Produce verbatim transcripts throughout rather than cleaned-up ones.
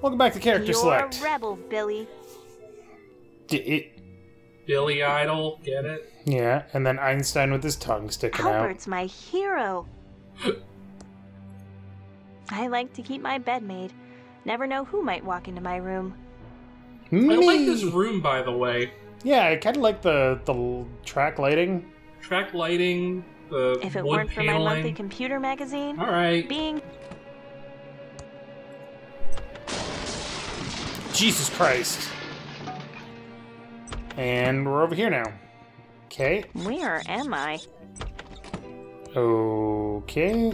Welcome back to Character You're Select. You're a rebel, Billy. D it. Billy Idol, get it? Yeah, and then Einstein with his tongue sticking Albert's out. Albert's my hero. I like to keep my bed made. Never know who might walk into my room. Me. I like this room, by the way. Yeah, I kind of like the the track lighting. Track lighting. The if it wood weren't paneling. For my monthly computer magazine. All right. Being. Jesus Christ. And we're over here now. Okay. Where am I? Okay.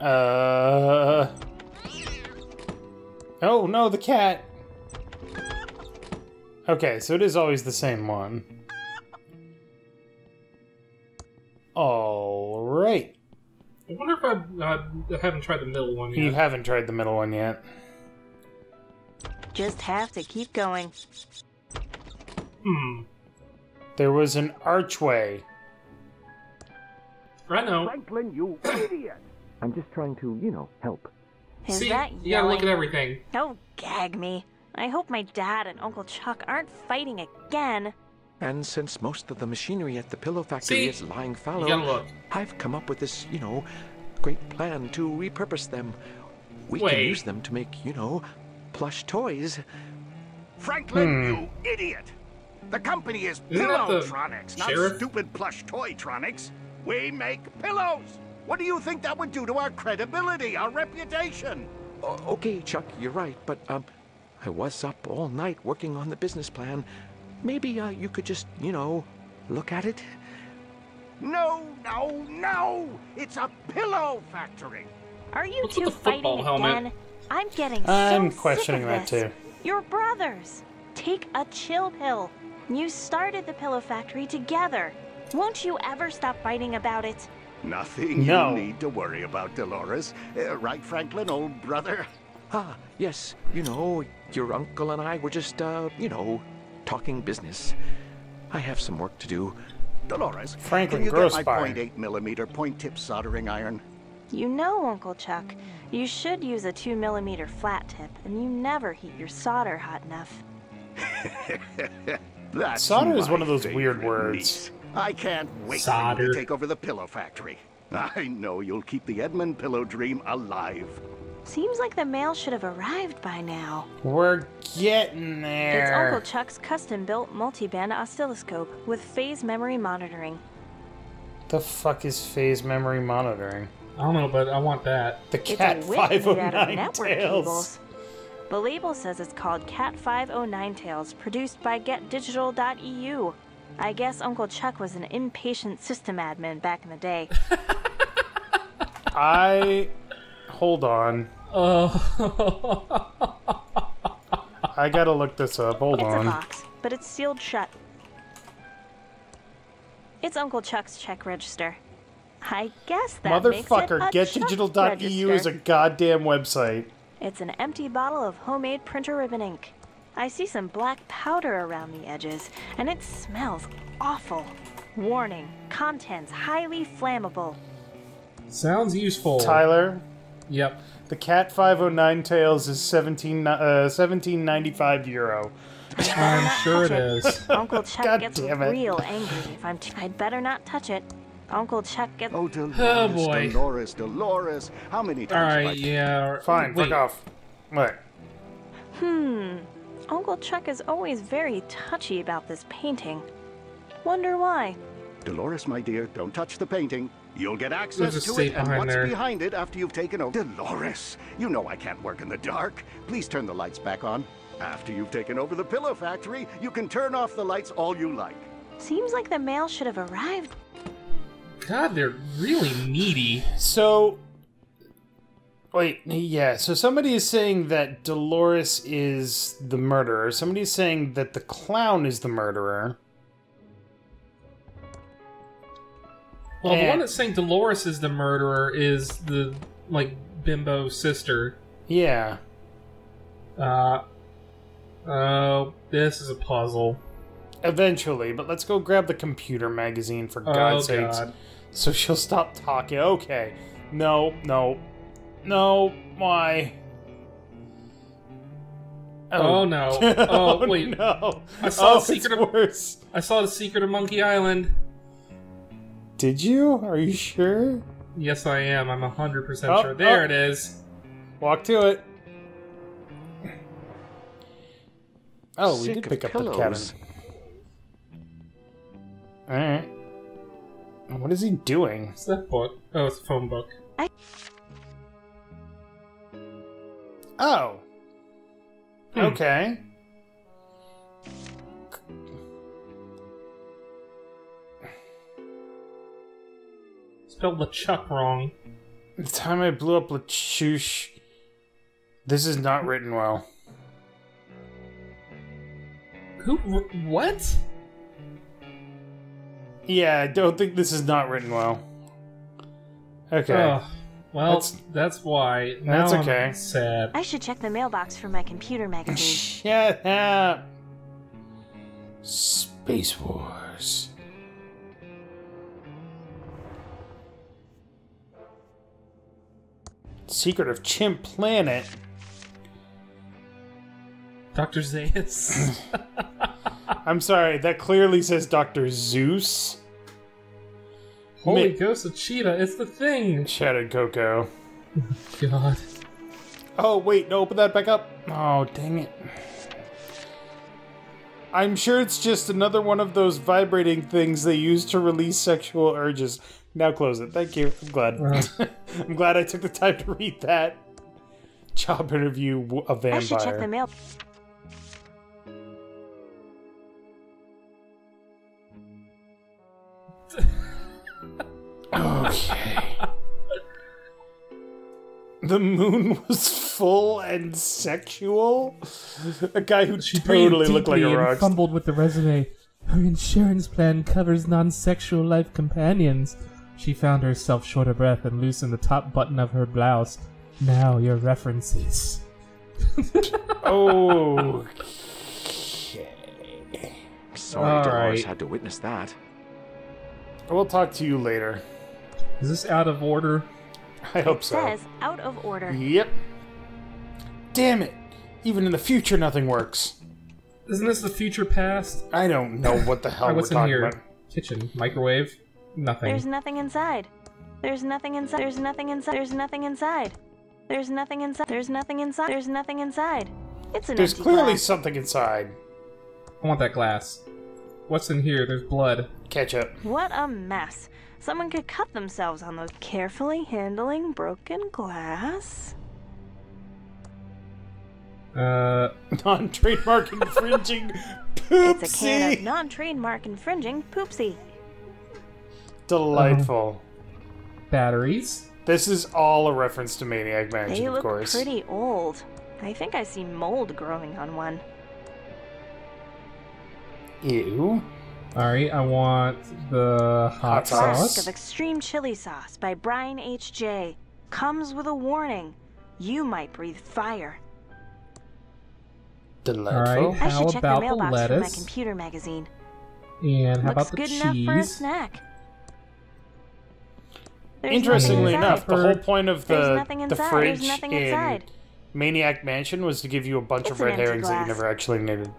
uh. Oh no, the cat. Okay, so it is always the same one. All right. I wonder if I, uh, I haven't tried the middle one yet. You haven't tried the middle one yet. Just have to keep going. Hmm. There was an archway. I know. Franklin, you idiot! I'm just trying to, you know, help. Is See, that you gotta look at everything. Don't gag me. I hope my dad and Uncle Chuck aren't fighting again. And since most of the machinery at the pillow factory See? is lying fallow, I've come up with this, you know, great plan to repurpose them. We Wait. can use them to make, you know, plush toys. Franklin, hmm. you idiot! The company is Pillowtronics, not sheriff? stupid plush toytronics. We make pillows! What do you think that would do to our credibility, our reputation? Uh, okay, Chuck, you're right, but, um, I was up all night working on the business plan. Maybe, uh, you could just, you know, look at it? No, no, no! It's a pillow factory! Are you What's two fighting helmet? again? I'm getting so I'm questioning sick of this. that, too. You're brothers! Take a chill pill. You started the pillow factory together. Won't you ever stop fighting about it? Nothing no. you need to worry about, Dolores. Uh, right, Franklin, old brother? Ah, yes. You know, your uncle and I were just, uh, you know, talking business. I have some work to do. Dolores, Franklin, can you get my point eight millimeter point-tip soldering iron? You know, Uncle Chuck, you should use a two millimeter flat tip, and you never heat your solder hot enough. That's solder is one of those weird words. Niece. I can't wait Solder. for you to take over the pillow factory. I know you'll keep the Edmund Pillow dream alive. Seems like the mail should have arrived by now. We're getting there. It's Uncle Chuck's custom-built multi-band oscilloscope with phase memory monitoring. The fuck is phase memory monitoring? I don't know, but I want that. The Cat five oh nine Tales. The label says it's called Cat five oh nine Tales, produced by Get Digital dot E U. I guess Uncle Chuck was an impatient system admin back in the day. I... Hold on. Oh. I gotta look this up. Hold it's on. It's a box, but it's sealed shut. It's Uncle Chuck's check register. I guess that Motherfucker, makes it a Get Digital dot E U is a goddamn website. It's an empty bottle of homemade printer ribbon ink. I see some black powder around the edges, and it smells awful. Warning, contents highly flammable. Sounds useful. Tyler? Yep. The Cat five oh nine Tales is seventeen ninety-five euro. I'm sure it is. Uncle Chuck God gets real angry if I'm t I'd better not touch it. Uncle Chuck gets... Oh, Dolores, oh boy. Dolores, Dolores. How many times... All right, yeah. Fine, fuck off. What? Hmm... Uncle Chuck is always very touchy about this painting. Wonder why. Dolores, my dear, don't touch the painting. You'll get access to it and what's behind it after you've taken over. Dolores, you know I can't work in the dark. Please turn the lights back on. After you've taken over the pillow factory, you can turn off the lights all you like. Seems like the mail should have arrived. God, they're really needy. So... Wait, yeah, so somebody is saying that Dolores is the murderer. Somebody is saying that the clown is the murderer. Well, and the one that's saying Dolores is the murderer is the, like, bimbo sister. Yeah. Uh, oh, this is a puzzle. eventually, but let's go grab the computer magazine for God's oh, sakes. God. So she'll stop talking. Okay. No, no. No, why? Oh, oh no. Oh, wait. No. I saw oh, the secret of worse. I saw the secret of Monkey Island. Did you? Are you sure? Yes, I am. I'm one hundred percent oh, sure. There oh. it is. Walk to it. Oh, Sick we did pick up pillows. the cabinet. Alright. What is he doing? What's that book? Oh, it's a phone book. I... Oh. Hmm. Okay. Spelled LeChuck wrong. The time I blew up LeChuck. This is not written well. Who? What? Yeah, I don't think this is not written well. Okay. Uh, well, that's, that's why. Now that's okay. I'm sad. I should check the mailbox for my computer magazine. Shut up. Space Wars. Secret of Chimp Planet. Doctor Zeus. I'm sorry, that clearly says Doctor Zeus. Holy Ma Ghost of Cheetah, it's the thing! Shattered Coco. God. Oh, wait, no, open that back up. Oh, dang it. I'm sure it's just another one of those vibrating things they use to release sexual urges. Now close it. Thank you. I'm glad. Uh. I'm glad I took the time to read that. Job interview, a vampire. I should check the mail. Okay. The moon was full and sexual. A guy who she totally looked like a rockstar. Fumbled with the resume. Her insurance plan covers non-sexual life companions. She found herself short of breath and loosened the top button of her blouse. Now your references. Oh. Okay. Sorry, All Dolores right. had to witness that. We'll talk to you later. Is this out of order? I hope it so. It says out of order. Yep. Damn it! Even in the future, nothing works. Isn't this the future past? I don't know what the hell we're talking about. What's in here? Kitchen, microwave, nothing. There's nothing inside. There's nothing inside. There's nothing inside. There's nothing inside. There's nothing inside. There's nothing inside. There's nothing inside. It's an There's empty clearly glass. something inside. I want that glass. What's in here? There's blood. Ketchup. What a mess. Someone could cut themselves on those. Carefully handling broken glass. Uh. Non-trademark infringing poopsie. It's a can of non-trademark infringing poopsie. Delightful. Um. Batteries. This is all a reference to Maniac Mansion, of course. They look pretty old. I think I see mold growing on one. Ew. Alright, I want the hot, hot sauce. Of extreme chili sauce by Brian H J comes with a warning. You might breathe fire. Delightful. Right, I should check the mailbox the for my computer magazine. And how Looks about the good cheese? Enough for a snack. There's Interestingly enough, the whole point of the, the fridge in Maniac Mansion was to give you a bunch it's of red herrings glass. that you never actually needed.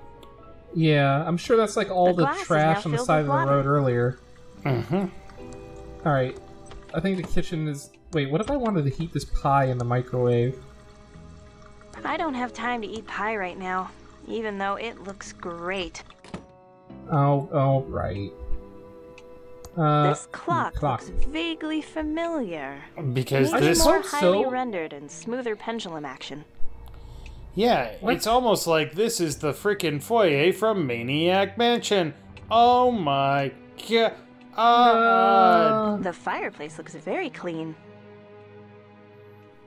Yeah, I'm sure that's like all the, the trash on the side of the road earlier. Mm-hmm. Alright, I think the kitchen is... Wait, what if I wanted to heat this pie in the microwave? I don't have time to eat pie right now, even though it looks great. Oh, oh, right. Uh, this clock, clock looks vaguely familiar. Because Maybe this more highly so? rendered and smoother pendulum action. Yeah, what? It's almost like this is the frickin' foyer from Maniac Mansion. Oh my god! Uh, no. The fireplace looks very clean.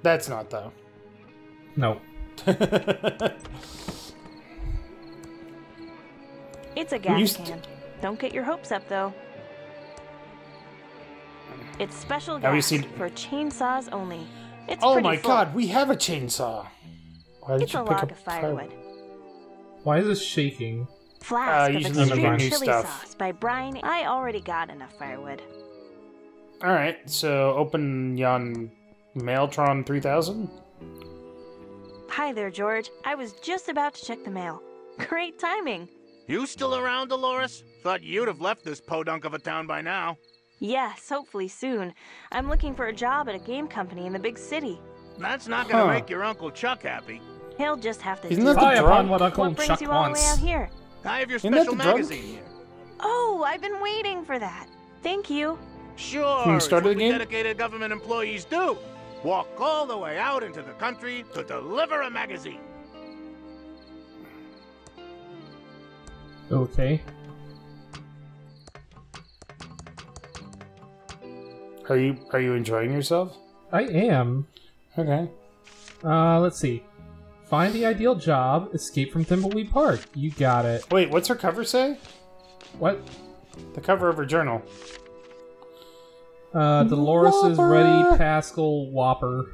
That's not though. No. It's a gas can. Don't get your hopes up though. It's special gas seen... for chainsaws only. It's oh my full. god, we have a chainsaw! Why did it's you a pick log up of firewood. firewood. Why is this shaking? Flask uh, of extreme chili stuff. sauce by Brian. I already got enough firewood. Alright, so open yon Mailtron three thousand. Hi there, George. I was just about to check the mail. Great timing. You still around, Dolores? Thought you'd have left this podunk of a town by now. Yes, hopefully soon. I'm looking for a job at a game company in the big city. That's not gonna huh. make your Uncle Chuck happy. He'll just have to rely upon what Uncle what brings Chuck you all wants. The way out here? I have your special magazine here. Oh, I've been waiting for that. Thank you. Sure, you it's what the dedicated government employees do. Walk all the way out into the country to deliver a magazine. Okay. Are you are you enjoying yourself? I am. Okay. Uh, let's see. Find the ideal job. Escape from Thimbleweed Park. You got it. Wait, what's her cover say? What? The cover of her journal. Uh, Dolores Whopper. is ready. Pascal Whopper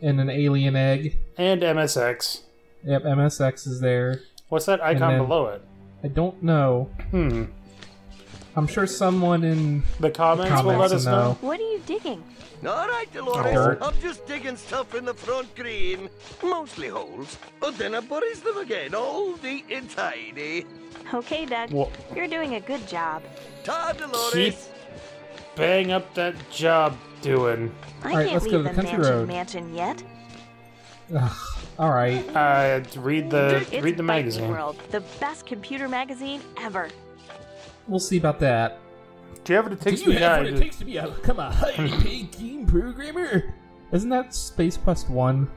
and an alien egg. And M S X. Yep, M S X is there. What's that icon then, below it? I don't know. Hmm. I'm sure someone in the comments, the comments will let us know. know. What are you digging? All right, Dolores. Dirt. I'm just digging stuff in the front green. Mostly holes, but then I buries them again, all neat and tidy. Okay, Doug. Whoa. You're doing a good job. Ta, Dolores. Keep bang up that job doing. I all right, can't let's leave go to the, the country mansion, road. mansion yet. Ugh, all right. Uh, read the it's read the magazine. World, the best computer magazine ever. We'll see about that. Do you have what it takes, Do you to, have what it takes to be a come a highly paid game programmer? Isn't that Space Quest one?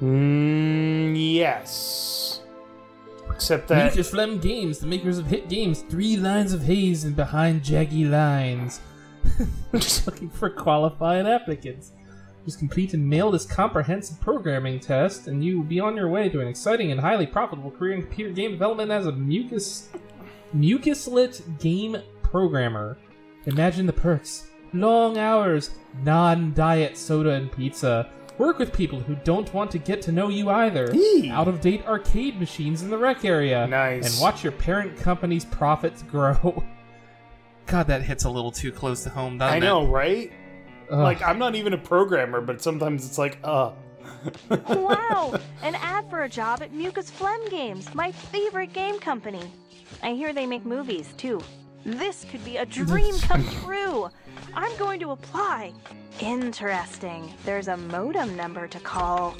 Mm, yes. Except that Mucus Phlegm Games, the makers of hit games, three lines of haze and behind jaggy lines. Just looking for qualified applicants. Just complete and mail this comprehensive programming test, and you will be on your way to an exciting and highly profitable career in computer game development as a mucus. Mucus-lit game programmer. Imagine the perks. Long hours, non-diet soda and pizza. Work with people who don't want to get to know you either. Out-of-date arcade machines in the rec area. Nice. And watch your parent company's profits grow. God, that hits a little too close to home, doesn't it? I know, right? Ugh. Like, I'm not even a programmer, but sometimes it's like, uh. Wow! An ad for a job at Mucus Phlegm Games, my favorite game company. I hear they make movies, too. This could be a dream come true. I'm going to apply. Interesting. There's a modem number to call.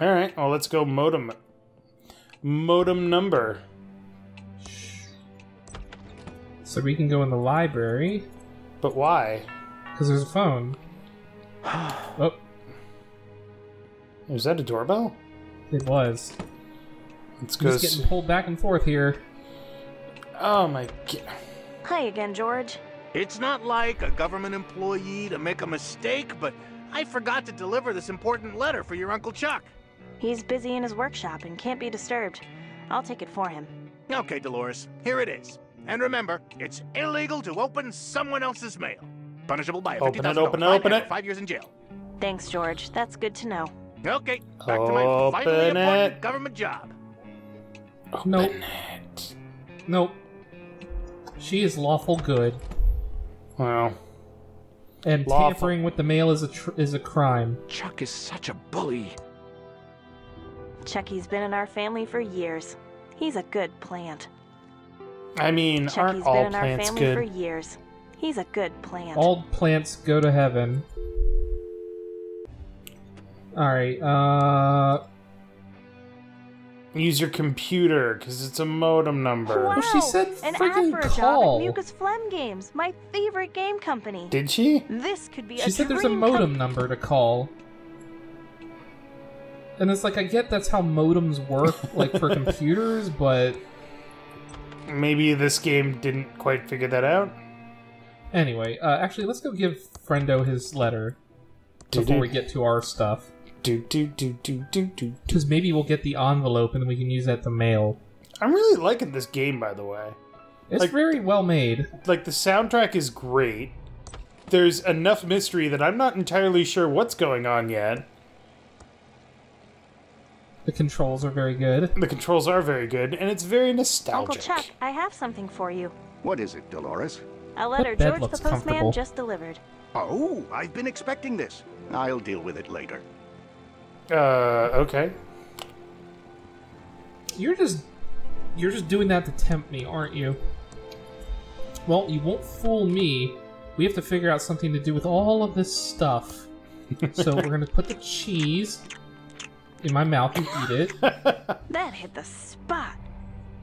All right. Well, let's go modem. Modem number. So we can go in the library. But why? Because there's a phone. Oh. Was that a doorbell? It was. It's just getting pulled back and forth here. Oh my god. Hi again, George. It's not like a government employee to make a mistake, but I forgot to deliver this important letter for your Uncle Chuck. He's busy in his workshop and can't be disturbed. I'll take it for him. Okay, Dolores. Here it is. And remember, it's illegal to open someone else's mail. Punishable by a fifty thousand dollars fine and it. five years in jail. Thanks, George. That's good to know. Okay, back open to my vitally important government job. Open nope. It. Nope. She is lawful good. Wow. And lawful. Tampering with the mail is a tr is a crime. Chuck is such a bully. Chucky's been in our family for years. He's a good plant. I mean, Chucky's aren't all been in plants our family good? for years. He's a good plant. All plants go to heaven. All right. Uh. Use your computer, because it's a modem number. Wow. Well, she said an freaking ad for a call. Job at Mucus Phlegm Games, my favorite game company. Did she? This could be she a She said there's a modem number to call. And it's like, I get that's how modems work, like, for computers, but... Maybe this game didn't quite figure that out. Anyway, uh, actually, let's go give Friendo his letter before do -do. we get to our stuff. Do do do do do do. Because maybe we'll get the envelope and we can use that to mail. I'm really liking this game, by the way. It's like, very well made. Like, the soundtrack is great. There's enough mystery that I'm not entirely sure what's going on yet. The controls are very good. The controls are very good, and it's very nostalgic. Uncle Chuck, I have something for you. What is it, Dolores? A letter George the postman just delivered. Oh, I've been expecting this. I'll deal with it later. Uh, okay. You're just... You're just doing that to tempt me, aren't you? Well, you won't fool me. We have to figure out something to do with all of this stuff. So we're gonna put the cheese in my mouth and eat it. That hit the spot.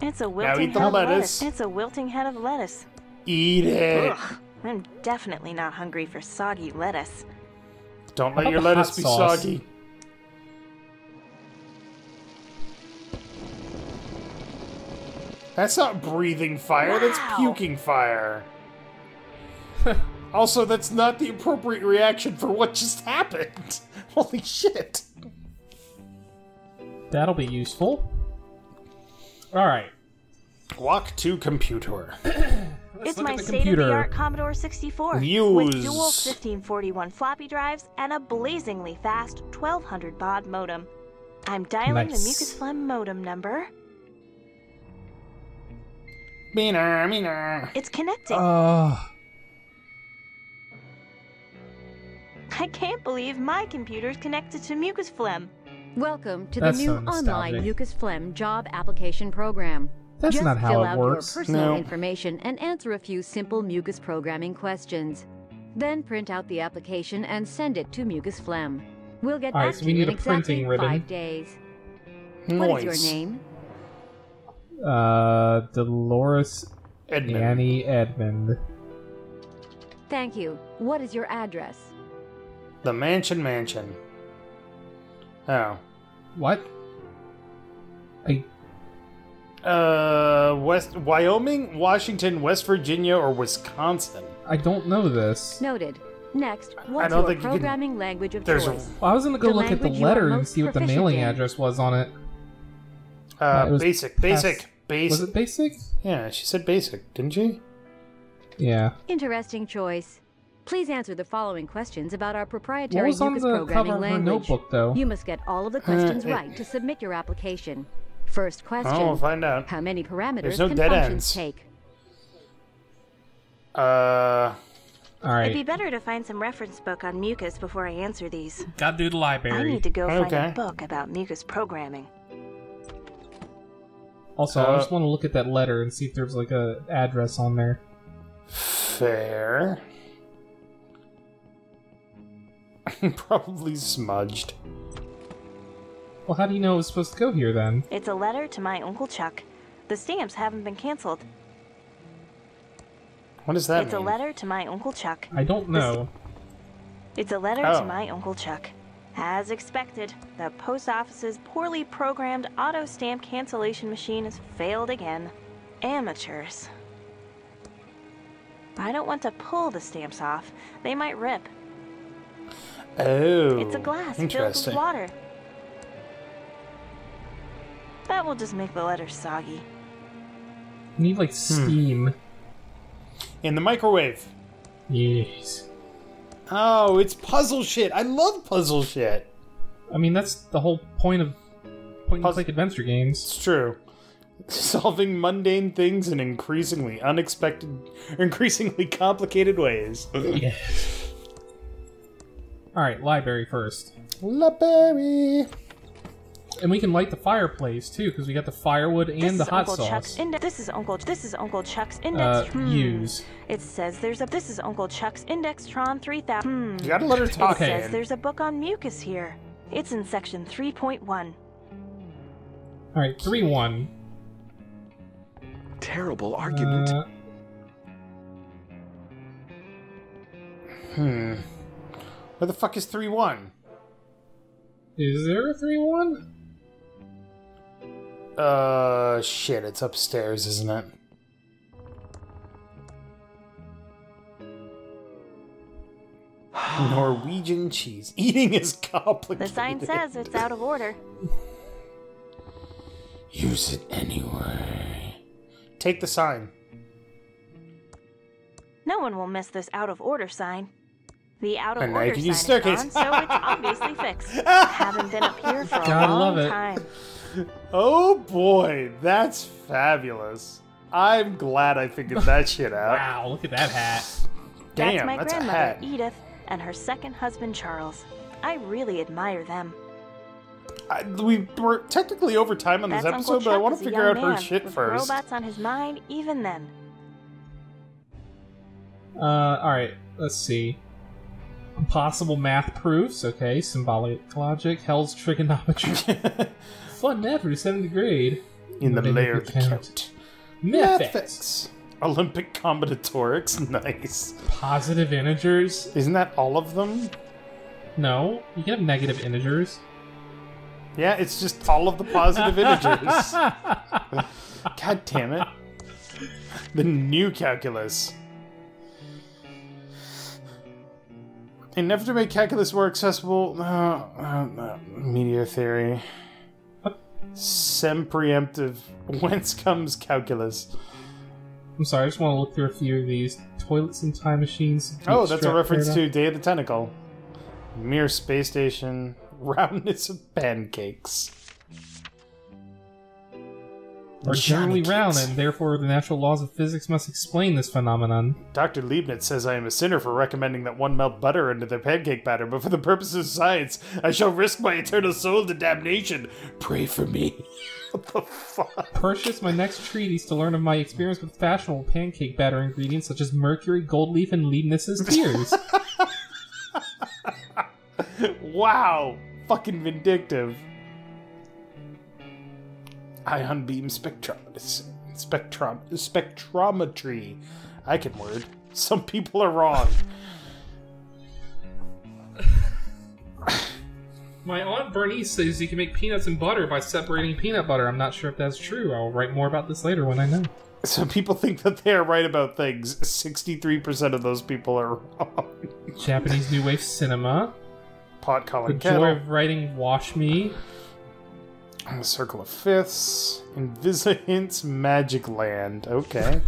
It's a wilting head of lettuce. It's a wilting head of lettuce. Eat it. Ugh, I'm definitely not hungry for soggy lettuce. Don't let your lettuce be soggy. That's not breathing fire, wow. That's puking fire. Also, that's not the appropriate reaction for what just happened. Holy shit. That'll be useful. Alright. Walk to computer. It's my state-of-the-art Commodore sixty-four. Use. With dual fifteen forty-one floppy drives and a blazingly fast twelve hundred baud modem. I'm dialing nice. the Mucus Phlegm modem number. Meaner, meaner. It's connecting. Uh. I can't believe my computer's connected to Mucus Phlegm. Welcome to That's the new so online Mucus Phlegm job application program. That's Just not how fill it out works. your personal no. information and answer a few simple mucus programming questions. Then print out the application and send it to Mucus Phlegm. We'll get All back right, so to you in exactly ribbon. five days. Nice. What is your name? Uh, Dolores Edmund. Annie Edmund. Thank you. What is your address? The Mansion Mansion. Oh. What? I... Uh, West... Wyoming, Washington, West Virginia, or Wisconsin? I don't know this. Noted. Next, what's your programming can... language of There's choice? A... Well, I was gonna go the look at the letter and see what the mailing in. address was on it. Uh, no, it basic, past... basic, basic. Was it basic? Yeah, she said basic, didn't she? Yeah. Interesting choice. Please answer the following questions about our proprietary Mucus programming language. Notebook, though? You must get all of the questions uh, right it... to submit your application. First question. Oh, we'll find out. How many parameters no can dead functions ends. take? Uh. All right. It'd be better to find some reference book on mucus before I answer these. Gotta do the library. I need to go okay. find a book about mucus programming. Also, uh, I just want to look at that letter and see if there's like a address on there. Fair. Probably smudged. Well, how do you know it was supposed to go here then? It's a letter to my Uncle Chuck. The stamps haven't been canceled. What does that it's mean? It's a letter to my Uncle Chuck. I don't know. It's a letter oh. to my Uncle Chuck. As expected, the post office's poorly programmed auto stamp cancellation machine has failed again. Amateurs. I don't want to pull the stamps off. They might rip. Oh. It's a glass filled with water. That will just make the letters soggy. You need, like, steam. Hmm. In the microwave. Yes. Oh, it's puzzle shit. I love puzzle shit. I mean, that's the whole point of point-and-click adventure games. It's true. Solving mundane things in increasingly unexpected, increasingly complicated ways. Yeah. All right, library first. Library. And we can light the fireplace too, because we got the firewood and this the hot Uncle sauce. Chuck's index. This is Uncle. This is Uncle Chuck's index. Uh, hmm. Use. It says there's a. This is Uncle Chuck's Indextron three thousand. Hmm. You gotta let her talk. It says there's a book on mucus here. It's in section three point one. All right, three point one. Terrible argument. Uh, hmm. Where the fuck is three point one? Is there a three point one? Uh, shit, it's upstairs, isn't it? Norwegian cheese. Eating is complicated. The sign says it's out of order. Use it anyway. Take the sign. No one will miss this out of order sign. The out of order sign is gone, so it's obviously fixed. Haven't been up here for a God, long love it. time. Oh boy, that's fabulous. I'm glad I figured that shit out. Wow, look at that hat. Damn, that's my that's grandmother, a hat. Edith, and her second husband, Charles. I really admire them. I, we were technically over time on that's this episode, but I want to figure out her shit with first. Robots on his mind, even then. Uh, alright, let's see. Possible math proofs, okay, symbolic logic, hell's trigonometry. Fun math for seventh grade. In the layer count. count. Methics. Olympic combinatorics, nice. Positive integers. Isn't that all of them? No, you can have negative integers. Yeah, it's just all of the positive integers. God damn it. The new calculus. An never to make calculus more accessible. Uh, uh, media theory. Sempreemptive. Whence comes calculus? I'm sorry, I just want to look through a few of these. Toilets and time machines. Oh, that's a reference to Day of the Tentacle. Mere space station. Roundness of pancakes. Are generally round, and therefore the natural laws of physics must explain this phenomenon. Doctor Leibniz says I am a sinner for recommending that one melt butter into their pancake batter, but for the purposes of science, I shall risk my eternal soul to damnation. Pray for me. What the fuck? Purchase my next treatise to learn of my experience with fashionable pancake batter ingredients such as mercury, gold leaf, and Leibniz's tears. Wow. Fucking vindictive. Ion beam spectrometry. Spectrom spectrometry. I can word. Some people are wrong. My aunt Bernice says you can make peanuts and butter by separating peanut butter. I'm not sure if that's true. I'll write more about this later when I know. So people think that they are right about things. sixty-three percent of those people are wrong. Japanese New Wave Cinema. Pot calling the kettle. The joy of writing Wash Me. The Circle of Fifths. Invisihint's Magic Land. Okay.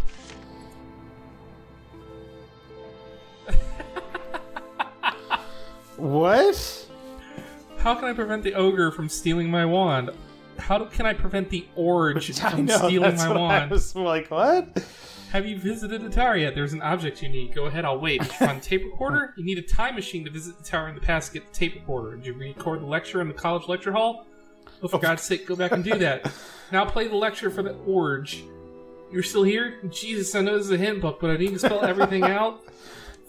What? How can I prevent the ogre from stealing my wand? How can I prevent the orange from know, stealing my wand? I was like, what? Have you visited the tower yet? There's an object you need. Go ahead, I'll wait. Did you find a tape recorder? You need a time machine to visit the tower in the past to get the tape recorder. Did you record the lecture in the college lecture hall? Well, for God's sake, go back and do that. Now play the lecture for the orge. You're still here? Jesus, I know this is a hint book, but I need to spell everything out.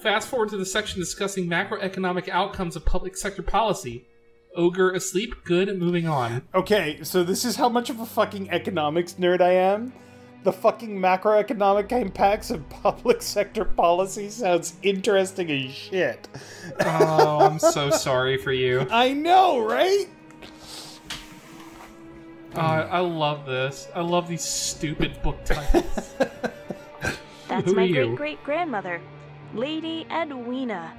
Fast forward to the section discussing macroeconomic outcomes of public sector policy. Ogre asleep, good, moving on. Okay, so this is how much of a fucking economics nerd I am. The fucking macroeconomic impacts of public sector policy sounds interesting as shit. Oh, I'm so sorry for you. I know, right? Uh, I love this. I love these stupid book titles. That's Who my great-great-grandmother, Lady Edwina.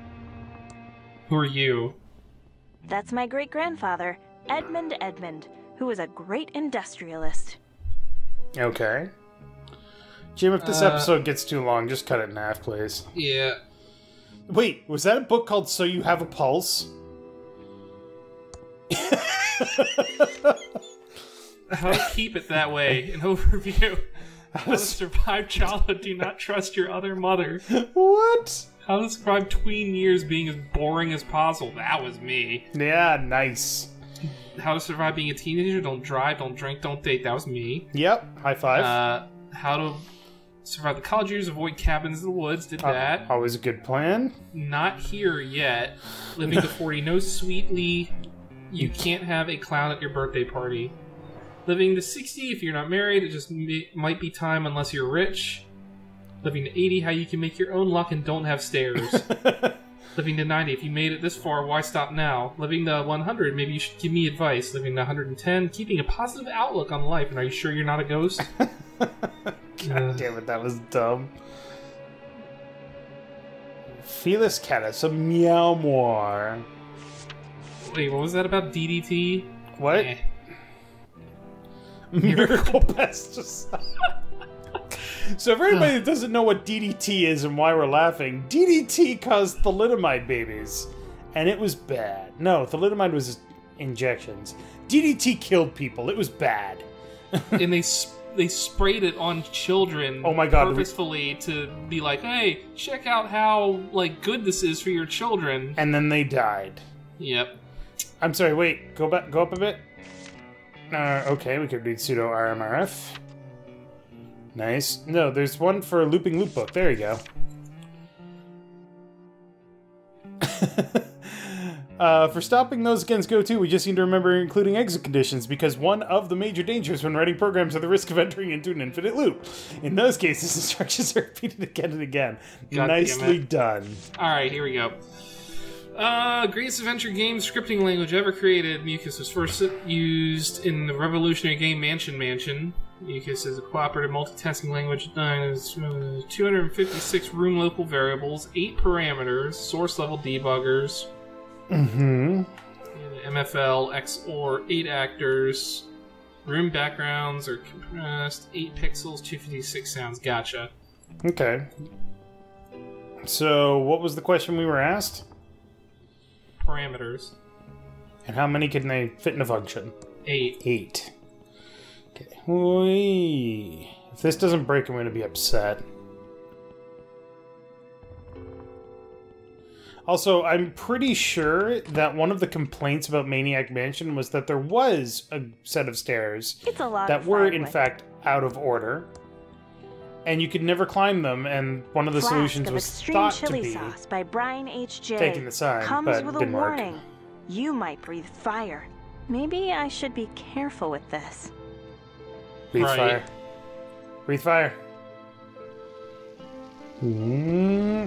Who are you? That's my great-grandfather, Edmund Edmund, who was a great industrialist. Okay. Jim, if this uh, episode gets too long, just cut it in half, please. Yeah. Wait, was that a book called So You Have a Pulse? How to keep it that way. An overview. How to survive childhood. Do not trust your other mother. What? How to survive tween years being as boring as possible. That was me. Yeah, nice. How to survive being a teenager. Don't drive, don't drink, don't date. That was me. Yep. High five. Uh, how to survive the college years. Avoid cabins in the woods. Did uh, that. Always a good plan. Not here yet. Living to forty. No sweetly. You can't have a clown at your birthday party. Living to sixty, if you're not married, it just may, might be time unless you're rich. Living to eighty, how you can make your own luck and don't have stairs. Living to ninety, if you made it this far, why stop now? Living to one hundred, maybe you should give me advice. Living to one hundred ten, keeping a positive outlook on life. And are you sure you're not a ghost? God uh, damn it, that was dumb. Felis Catus, a meow-moir. Wait, what was that about D D T? What? Eh. Miracle pesticide. So for anybody that doesn't know what D D T is and why we're laughing, D D T caused thalidomide babies, and it was bad. No, thalidomide was injections. D D T killed people. It was bad. And they sp they sprayed it on children. Oh my God, purposefully to be like, hey, check out how like good this is for your children. And then they died. Yep. I'm sorry. Wait, go back. Go up a bit. Uh, okay, we could read pseudo R M R F. Nice. No, there's one for a looping loop book. There you go. uh, for stopping those against go-to, we just need to remember including exit conditions, because one of the major dangers when writing programs are the risk of entering into an infinite loop. In those cases, instructions are repeated again and again. God Nicely done. All right, here we go. Uh, greatest adventure game scripting language ever created. Mucus was first used in the revolutionary game Mansion Mansion. Mucus is a cooperative multitasking language. It two hundred fifty-six room local variables, eight parameters, source level debuggers. Mm-hmm. M F L, X O R, eight actors. Room backgrounds are compressed, eight pixels, two fifty-six sounds. Gotcha. Okay. So, what was the question we were asked? Parameters. And how many can they fit in a function? Eight. Eight. Okay. Whee. If this doesn't break, I'm going to be upset. Also, I'm pretty sure that one of the complaints about Maniac Mansion was that there was a set of stairs it's a lot that were, in fact, out of order. And you could never climb them, and one of the Flask solutions of was thought chili to be sauce by Brian H J taking the sign, comes but with didn't a warning. Work. You might breathe fire. Maybe I should be careful with this. Breathe right. fire. Breathe fire. Mm-hmm.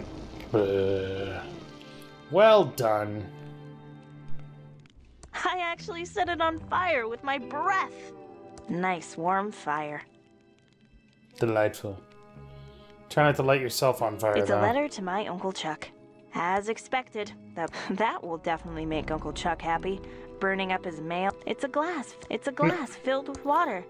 uh, well done. I actually set it on fire with my breath. Nice warm fire. Delightful. Try not to light yourself on fire, It's though. a letter to my Uncle Chuck. As expected. That, that will definitely make Uncle Chuck happy. Burning up his mail. It's a glass. It's a glass filled with water.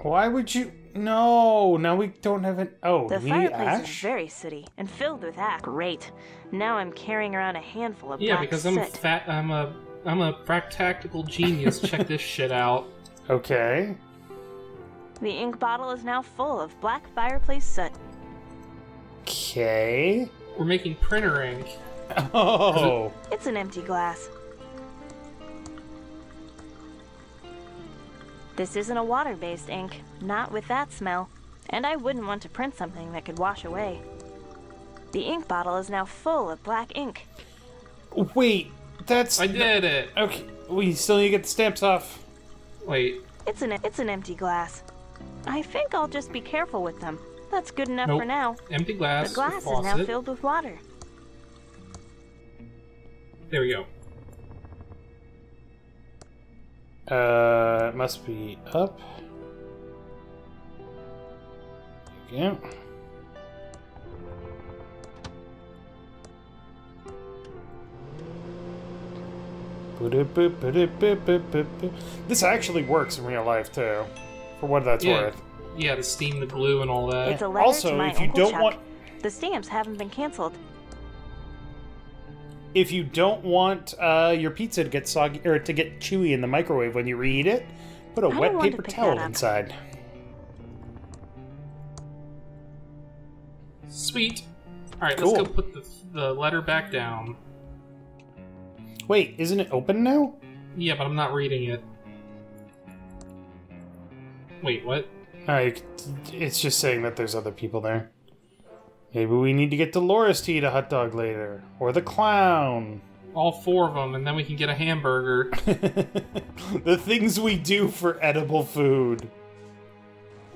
Why would you... No, now we don't have an... Oh, the, the fireplace ash? is very sooty and filled with ash. Great. Now I'm carrying around a handful of Yeah, because I'm soot. fat... I'm a... I'm a practical genius. Check this shit out. Okay. The ink bottle is now full of black fireplace soot. Okay. We're making printer ink. Oh. It... It's an empty glass. This isn't a water-based ink. Not with that smell. And I wouldn't want to print something that could wash away. The ink bottle is now full of black ink. Wait, that's... I did it. Okay, we still need to get the stamps off. Wait. It's an, it's an empty glass. I think I'll just be careful with them. That's good enough nope. for now. Empty glass. The glass is now filled with water. There we go. Uh, it must be up. There we go. This actually works in real life, too. For what that's yeah. worth. Yeah, to steam the glue and all that. It's a letter also, to my if you Uncle don't Chuck, want... The stamps haven't been canceled. If you don't want uh, your pizza to get soggy or to get chewy in the microwave when you reheat it, put a I wet paper to towel inside. Sweet. Alright, cool. Let's go put the, the letter back down. Wait, isn't it open now? Yeah, but I'm not reading it. Wait, what? Alright, it's just saying that there's other people there. Maybe we need to get Dolores to eat a hot dog later. Or the clown. All four of them, and then we can get a hamburger. The things we do for edible food.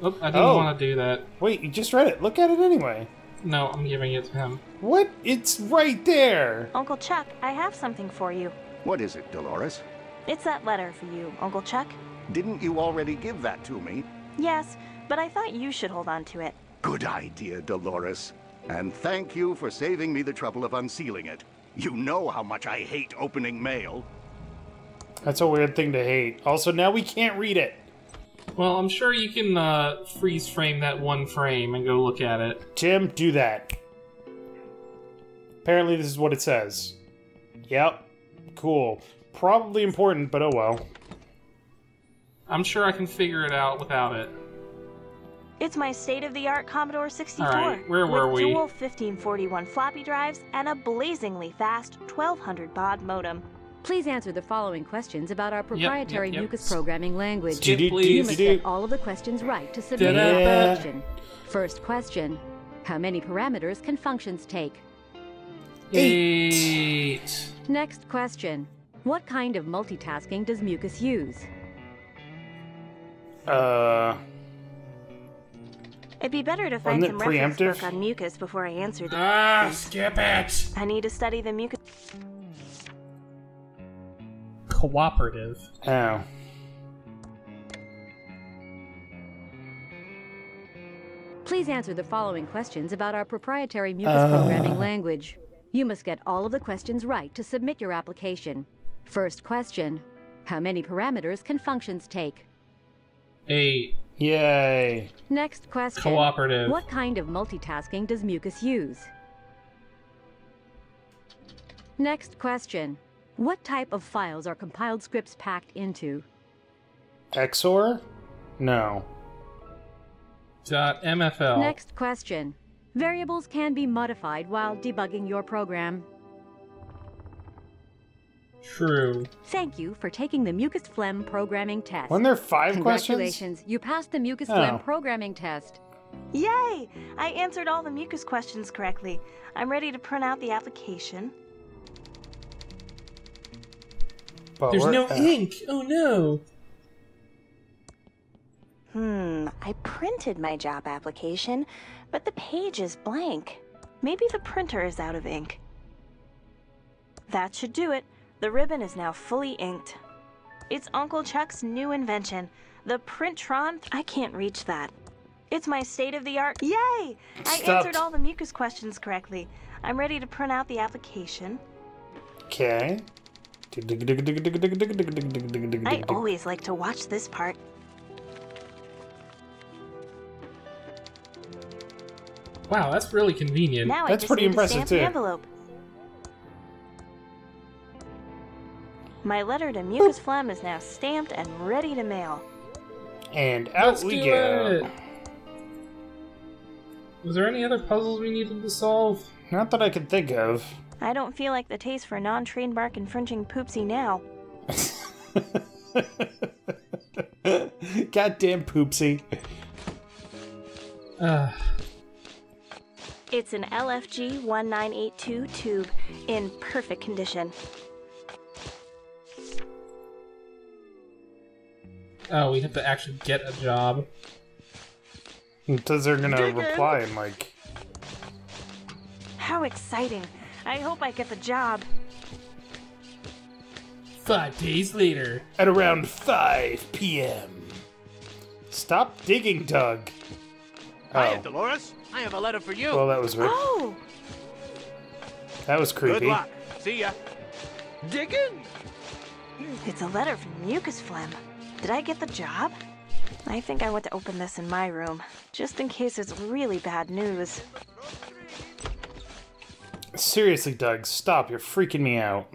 Oop, I didn't oh. want to do that. Wait, you just read it. Look at it anyway. No, I'm giving it to him. What? It's right there! Uncle Chuck, I have something for you. What is it, Dolores? It's that letter for you, Uncle Chuck. Didn't you already give that to me? Yes, but I thought you should hold on to it. Good idea, Dolores. And thank you for saving me the trouble of unsealing it. You know how much I hate opening mail. That's a weird thing to hate. Also, now we can't read it. Well, I'm sure you can uh, freeze frame that one frame and go look at it. Tim, do that. Apparently this is what it says. Yep. Cool. Probably important, but oh well. I'm sure I can figure it out without it. It's my state-of-the-art Commodore sixty-four. All right, where were we? Dual fifteen forty-one floppy drives and a blazingly fast twelve hundred baud modem. Please answer the following questions about our proprietary yep, yep, yep. Mucus programming language. Skip, please. You must get all of the questions right to submit a question. First question: how many parameters can functions take? Eight. Eight. Next question: what kind of multitasking does Mucus use? Uh. It'd be better to find some reference book on Mucus before I answer this. Ah, skip it! I need to study the Mucus. Cooperative. Oh. Please answer the following questions about our proprietary Mucus uh. programming language. You must get all of the questions right to submit your application. First question: how many parameters can functions take? Eight. Yay. Next question. Cooperative. What kind of multitasking does Mucus use? Next question. What type of files are compiled scripts packed into? X O R? No. Dot M F L. Next question. Variables can be modified while debugging your program. True. Thank you for taking the Mucus Phlegm programming test. Weren't there five questions? Congratulations, you passed the Mucus oh. Phlegm programming test. Yay! I answered all the Mucus questions correctly. I'm ready to print out the application. But there's no at. ink! Oh no! Hmm, I printed my job application, but the page is blank. Maybe the printer is out of ink. That should do it. The ribbon is now fully inked. It's Uncle Chuck's new invention, the Printron. I can't reach that. It's my state-of-the-art. Yay! Stopped. I answered all the Mucus questions correctly. I'm ready to print out the application. Okay. I always like to watch this part. Wow, that's really convenient. Now that's pretty impressive too. Envelope. My letter to Mucus Phlegm is now stamped and ready to mail. And out Let's we go. It. Was there any other puzzles we needed to solve? Not that I could think of. I don't feel like the taste for non-trademark infringing Poopsie now. Goddamn Poopsie. Uh. It's an L F G one nine eight two tube in perfect condition. Oh, we have to actually get a job. Because they're gonna Dig reply in like... How exciting! I hope I get the job. Five days later. At around five P M Stop digging, Doug. Oh. Hiya, Dolores. I have a letter for you. Well, that was weird. Oh! That was creepy. Good luck. See ya. Digging? It's a letter from Mucus Phlegm. Did I get the job? I think I want to open this in my room, just in case it's really bad news. Seriously, Doug, stop. You're freaking me out.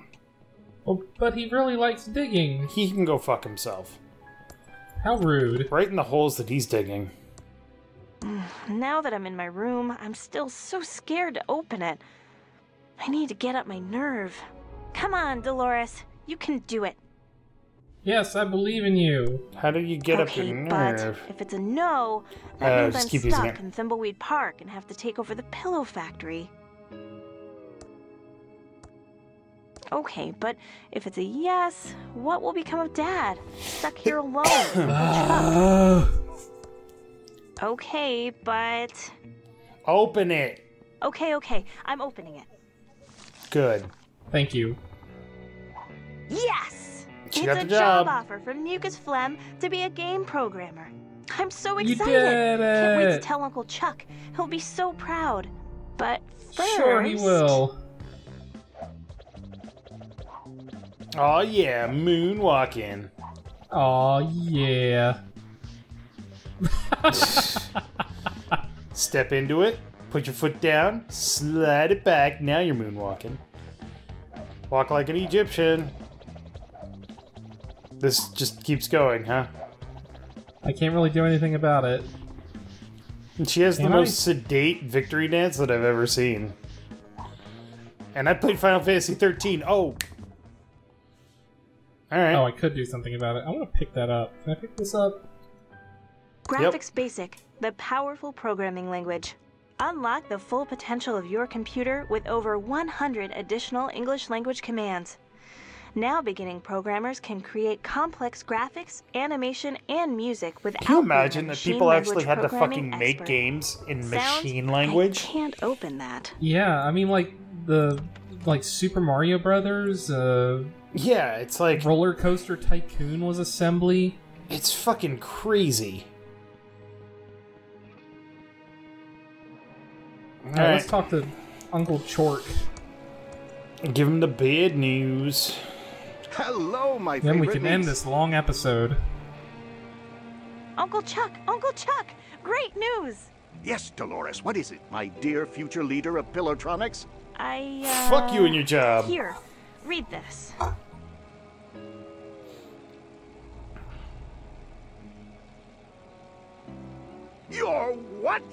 Well, but he really likes digging. He can go fuck himself. How rude. Right in the holes that he's digging. Now that I'm in my room, I'm still so scared to open it. I need to get up my nerve. Come on, Dolores. You can do it. Yes, I believe in you. How do you get okay, up your nerve? But if it's a no, that uh, means I'm keep stuck in Thimbleweed Park and have to take over the pillow factory. Okay, but if it's a yes, what will become of Dad? Stuck here alone. uh, okay, but... Open it. Okay, okay. I'm opening it. Good. Thank you. Yes! She it's a job. job offer from Mucus Phlegm to be a game programmer. I'm so excited. You did it. Can't wait to tell Uncle Chuck. He'll be so proud. But first... Sure he will. Aw yeah, moonwalking. Aw yeah. Step into it, put your foot down, slide it back, now you're moonwalking. Walk like an Egyptian. This just keeps going, huh? I can't really do anything about it. And she has Can the I? most sedate victory dance that I've ever seen. And I played Final Fantasy thirteen. Oh! Alright. Oh, I could do something about it. I want to pick that up. Can I pick this up? Graphics yep. Basic, the powerful programming language. Unlock the full potential of your computer with over one hundred additional English language commands. Now beginning programmers can create complex graphics, animation, and music without... Can you imagine that people actually had to fucking make games in machine language? I can't open that. Yeah, I mean, like, the... like, Super Mario Brothers, uh... yeah, it's like... Roller Coaster Tycoon was assembly. It's fucking crazy. Alright, right, let's talk to Uncle Chork. Give him the bad news. Hello, my favorite. Then we can end this long episode. Uncle Chuck! Uncle Chuck! Great news! Yes, Dolores, what is it, my dear future leader of Pillowtronics? I, uh... Fuck you and your job! Here, read this. You're what?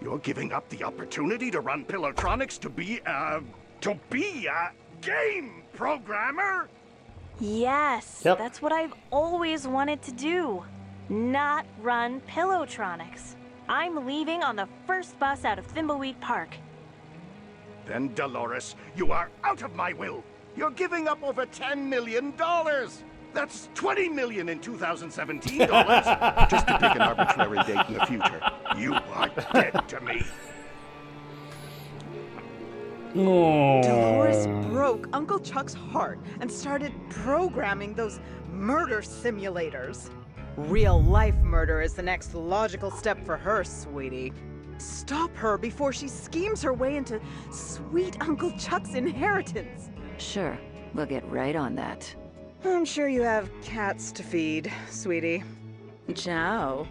You're giving up the opportunity to run Pillowtronics to be a... to be a game programmer? Yes, yep. That's what I've always wanted to do. Not run Pillowtronics. I'm leaving on the first bus out of Thimbleweed Park. Then, Dolores, you are out of my will. You're giving up over ten million dollars. That's twenty million dollars in two thousand seventeen dollars, just to pick an arbitrary date in the future. You are dead to me. Oh. Dolores broke Uncle Chuck's heart and started programming those murder simulators. Real-life murder is the next logical step for her, sweetie. Stop her before she schemes her way into sweet Uncle Chuck's inheritance. Sure, we'll get right on that. I'm sure you have cats to feed, sweetie. Ciao.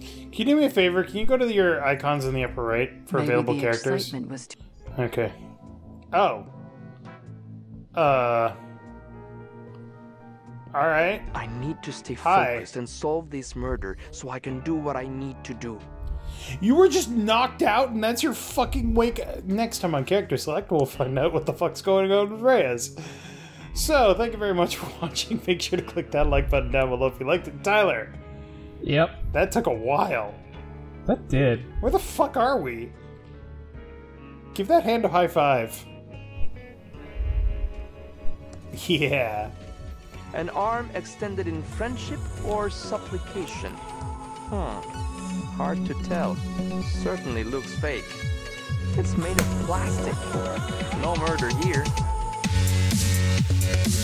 Can you do me a favor? Can you go to your icons in the upper right for Maybe available the characters? Excitement was too okay. Oh. Uh. All right. I need to stay Hi. focused and solve this murder so I can do what I need to do. You were just knocked out, and that's your fucking wake. Next time on Character Select, we'll find out what the fuck's going on with Reyes. So, thank you very much for watching. Make sure to click that like button down below if you liked it. Tyler! Yep. That took a while. That did. Where the fuck are we? Give that hand a high five. Yeah. An arm extended in friendship or supplication? Huh. Hard to tell. Certainly looks fake. It's made of plastic. No murder here. We'll be right back.